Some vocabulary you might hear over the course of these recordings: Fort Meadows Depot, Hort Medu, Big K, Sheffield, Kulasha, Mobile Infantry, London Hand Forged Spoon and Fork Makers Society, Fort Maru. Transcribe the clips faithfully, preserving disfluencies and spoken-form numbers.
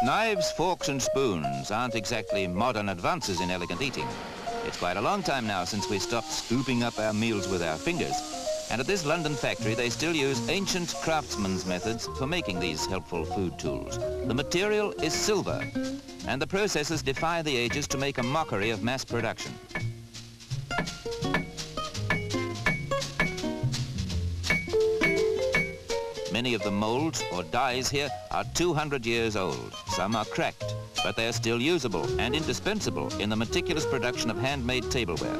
Knives, forks and spoons aren't exactly modern advances in elegant eating. It's quite a long time now since we stopped scooping up our meals with our fingers. And at this London factory, they still use ancient craftsmen's methods for making these helpful food tools. The material is silver, and the processes defy the ages to make a mockery of mass production. Many of the molds or dies here are two hundred years old. Some are cracked, but they are still usable and indispensable in the meticulous production of handmade tableware.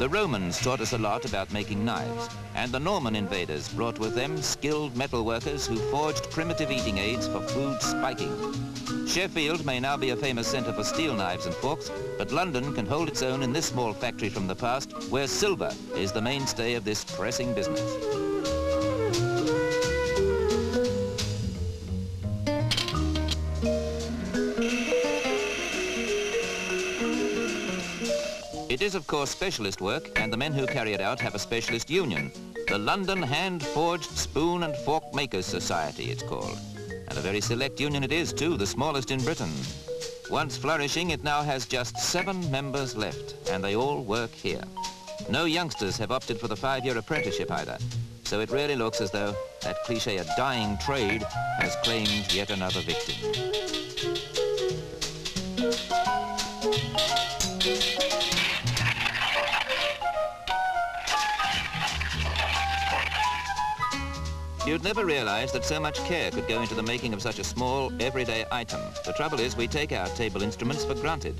The Romans taught us a lot about making knives, and the Norman invaders brought with them skilled metal workers who forged primitive eating aids for food spiking. Sheffield may now be a famous centre for steel knives and forks, but London can hold its own in this small factory from the past, where silver is the mainstay of this pressing business. It is, of course, specialist work, and the men who carry it out have a specialist union. The London Hand Forged Spoon and Fork Makers Society, it's called. And a very select union it is, too, the smallest in Britain. Once flourishing, it now has just seven members left, and they all work here. No youngsters have opted for the five-year apprenticeship either, so it really looks as though that cliché, a dying trade, has claimed yet another victim. You'd never realize that so much care could go into the making of such a small, everyday item. The trouble is we take our table instruments for granted.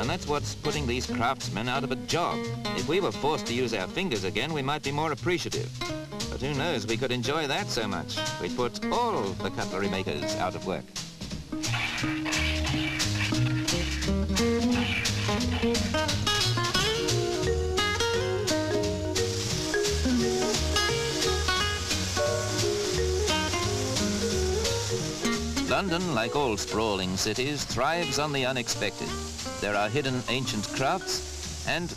And that's what's putting these craftsmen out of a job. If we were forced to use our fingers again, we might be more appreciative. But who knows, we could enjoy that so much. We'd put all the cutlery makers out of work. London, like all sprawling cities, thrives on the unexpected. There are hidden ancient crafts and